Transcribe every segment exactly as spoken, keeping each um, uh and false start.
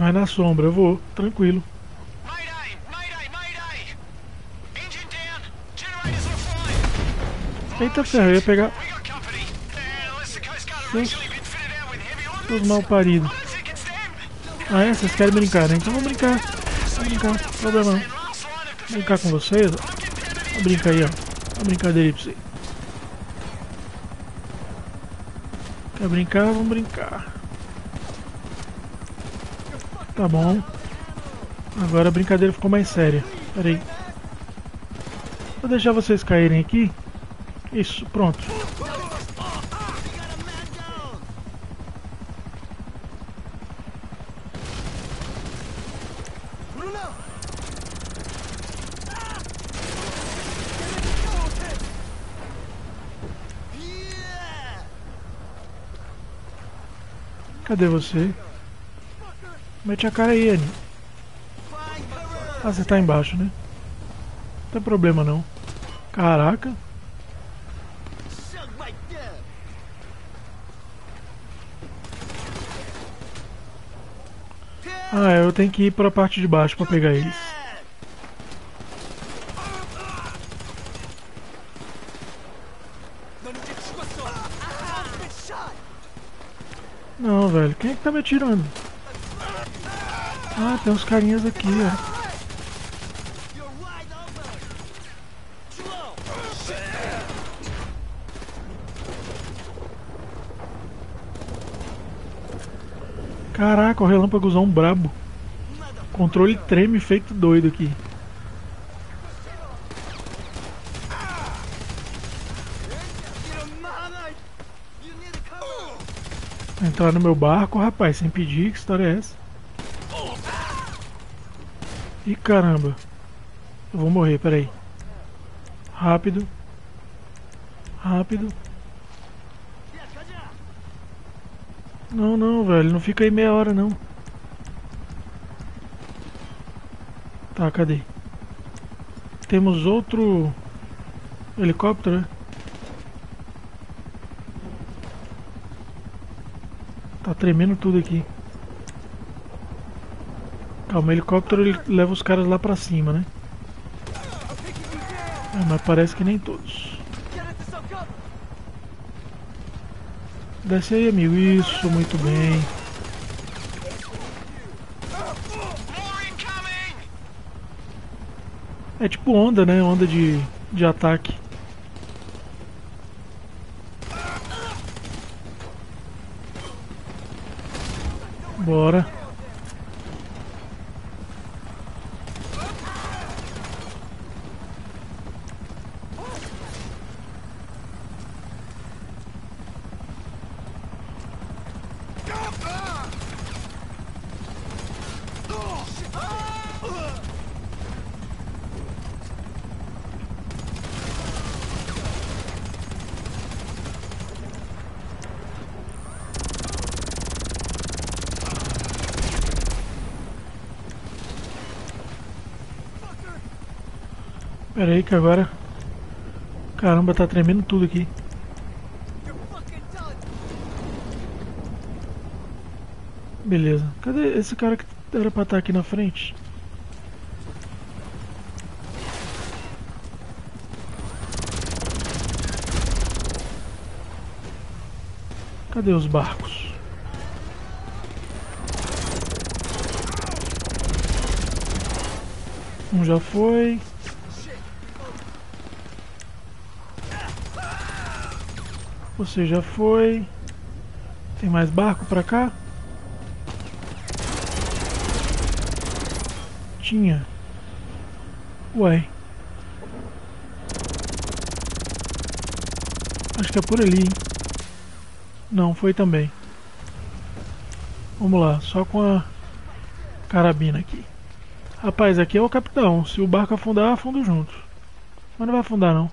Vai na sombra, eu vou, tranquilo. Eita ferro, eu ia pegar os mal paridos. Ah é? Vocês querem brincar, né? Então vamos brincar. Vamos brincar, não problema não. Vou brincar com vocês, ó. Vou brincar aí, ó. Vou brincadeira aí pra vocês. Quer brincar? Vamos brincar. Tá bom. Agora a brincadeira ficou mais séria. Pera aí. Vou deixar vocês caírem aqui. Isso, pronto. Cadê você? Mete a cara aí, Annie. Ah, você tá embaixo, né? Não tem problema não. Caraca. Ah, eu tenho que ir pra parte de baixo pra pegar eles. Não, velho, quem é que tá me atirando? Ah, tem uns carinhas aqui, ó. Caraca, o relâmpagozão brabo. Controle treme feito doido aqui. Entrar no meu barco, rapaz, sem pedir, que história é essa? Ih, caramba. Eu vou morrer, peraí. Rápido. Rápido. Não, não, velho, não fica aí meia hora, não. Tá, cadê? Temos outro helicóptero, né? Tá tremendo tudo aqui. Calma, o helicóptero ele leva os caras lá pra cima, né? É, mas parece que nem todos. Desce aí, amigo. Isso, muito bem. É tipo onda, né? Onda de, de ataque. Bora. Pera aí que agora... Caramba, tá tremendo tudo aqui. Beleza. Cadê esse cara que era pra estar aqui na frente? Cadê os barcos? Um já foi... Você já foi. Tem mais barco pra cá? Tinha. Ué. Acho que é por ali, hein? Não, foi também. Vamos lá, só com a carabina aqui. Rapaz, aqui é o capitão. Se o barco afundar, afundo junto. Mas não vai afundar não.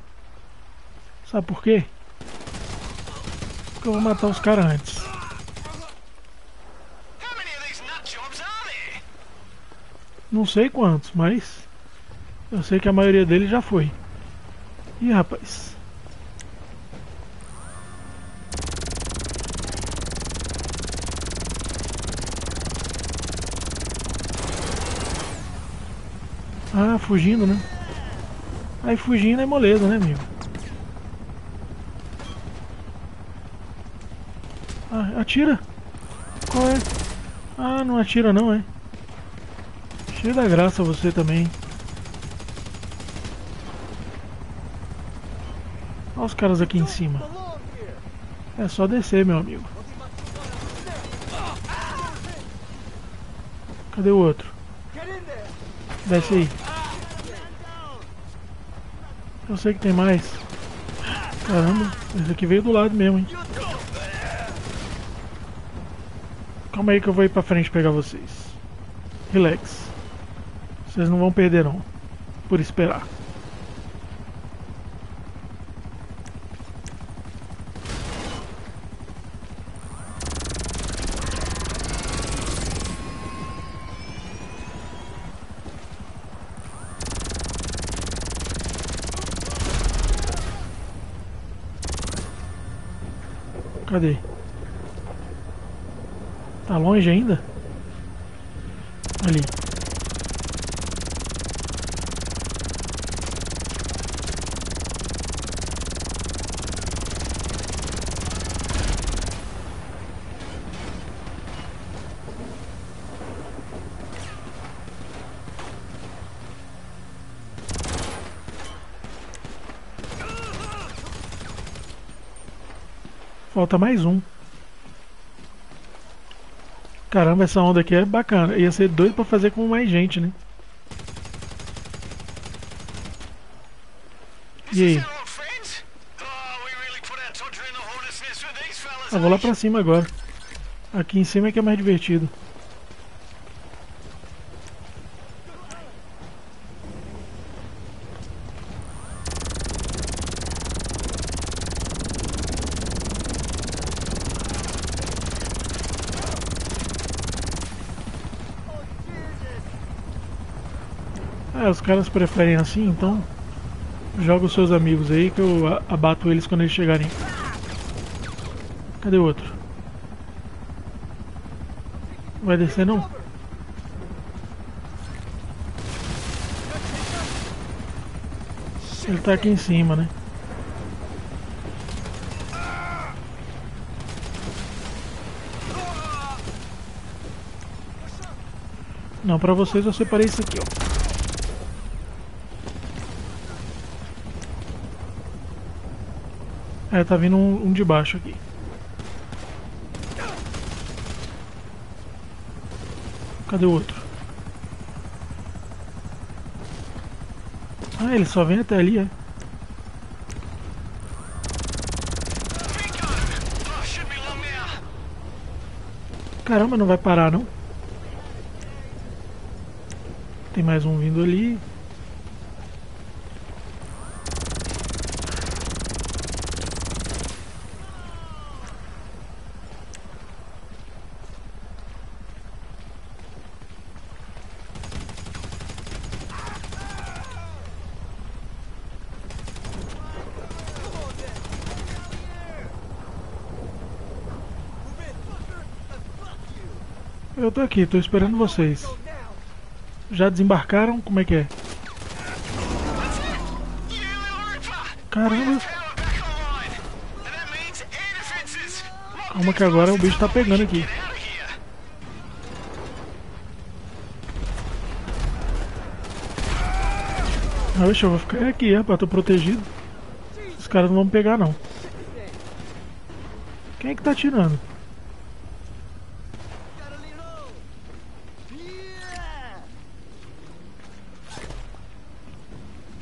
Sabe por quê? Eu vou matar os caras antes. Não sei quantos, mas eu sei que a maioria deles já foi. Ih, rapaz. fugindo, né? Aí fugindo é moleza, né, amigo? Ah, atira! Qual é? Ah, não atira não, é? Cheio da graça você também. Olha os caras aqui em cima. É só descer, meu amigo. Cadê o outro? Desce aí. Eu sei que tem mais. Caramba, esse aqui veio do lado mesmo, hein? Calma aí que eu vou ir pra frente pegar vocês. Relax. Vocês não vão perder não. Por esperar. Cadê? Tá longe ainda? Ali. Falta mais um. Caramba, essa onda aqui é bacana. Ia ser doido pra fazer com mais gente, né? E aí? Ah, vou lá pra cima agora. Aqui em cima é que é mais divertido. Ah, os caras preferem assim, então joga os seus amigos aí que eu abato eles quando eles chegarem. Cadê o outro? Vai descer não? Ele tá aqui em cima, né? Não, pra vocês eu separei isso aqui, ó. É, tá vindo um, um de baixo aqui. Cadê o outro? Ah, ele só vem até ali, é? Caramba, não vai parar, não? Tem mais um vindo ali. Eu tô aqui, tô esperando vocês. Já desembarcaram? Como é que é? Caramba! Calma que agora o bicho tá pegando aqui. Oxe, eu vou ficar aqui, rapaz, tô protegido. Os caras não vão me pegar não. Quem é que tá atirando?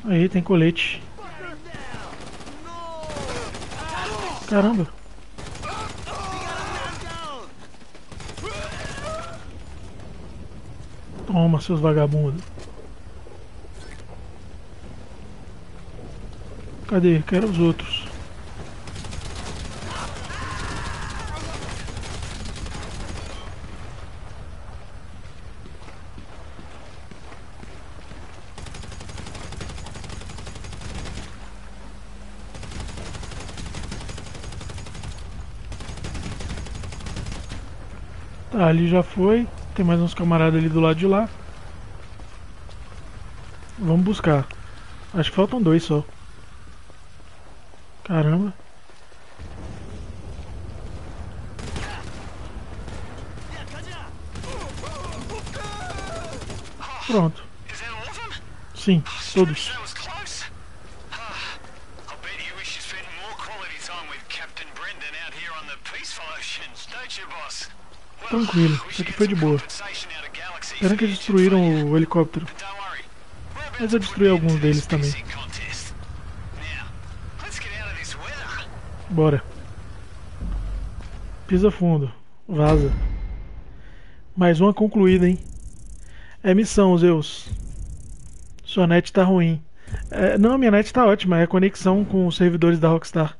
Aí, tem colete. Caramba. Toma, seus vagabundos. Cadê? Quero os outros. Ah, ali já foi. Tem mais uns camaradas ali do lado de lá. Vamos buscar. Acho que faltam dois só. Caramba. Pronto. Sim, todos. Tranquilo, isso aqui foi de boa. Pena que eles destruíram o helicóptero. Mas eu destruí alguns deles também. Bora. Pisa fundo. Vaza. Mais uma concluída, hein? É missão, Zeus. Sua net tá ruim. É, não, minha net tá ótima. É conexão com os servidores da Rockstar.